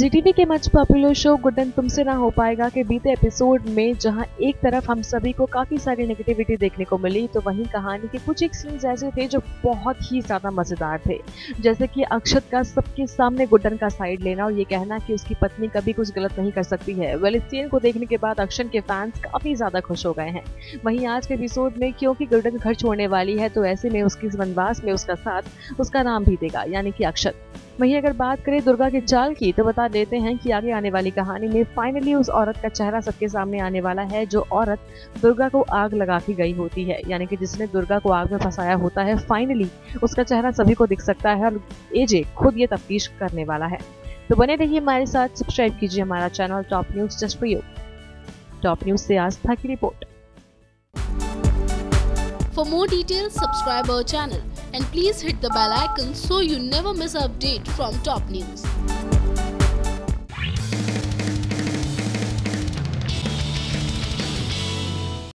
जीटीवी के much popular show Guddan तुमसे ना हो पाएगा के बीते एपिसोड में जहां एक तरफ हम सभी को काफी सारी नेगेटिविटी देखने को मिली, तो वहीं कहानी के कुछ एक सीन्स ऐसे थे जो बहुत ही ज्यादा मजेदार थे, जैसे कि अक्षत का सबके सामने गुड्डन का साइड लेना और ये कहना कि उसकी पत्नी कभी कुछ गलत नहीं कर सकती है। वेल, इस सीन को देखने के बाद अक्षत के फैंस काफी ज्यादा खुश हो गए हैं। वहीं आज के एपिसोड में क्योंकि गुड्डन घर छोड़ने वाली है, तो ऐसे में उसकी वनवास में उसका साथ उसका नाम भी देगा, यानी कि अक्षत। वहीं अगर बात करें दुर्गा की चाल की, तो बता देते हैं कि आगे आने वाली कहानी में फाइनली उस औरत का चेहरा सबके सामने आने वाला है जो औरत दुर्गा को आग लगा के गई होती है, यानी कि जिसने दुर्गा को आग में फंसाया होता है। फाइनली उसका चेहरा सभी को दिख सकता है और एजे खुद ये तफ्तीश करने वाला है। तो बने रहिए हमारे साथ, सब्सक्राइब कीजिए हमारा channel top news just for you. Top news से आस्था की report. For more details, subscribe our channel and please hit the bell icon so you never miss an update from Top News.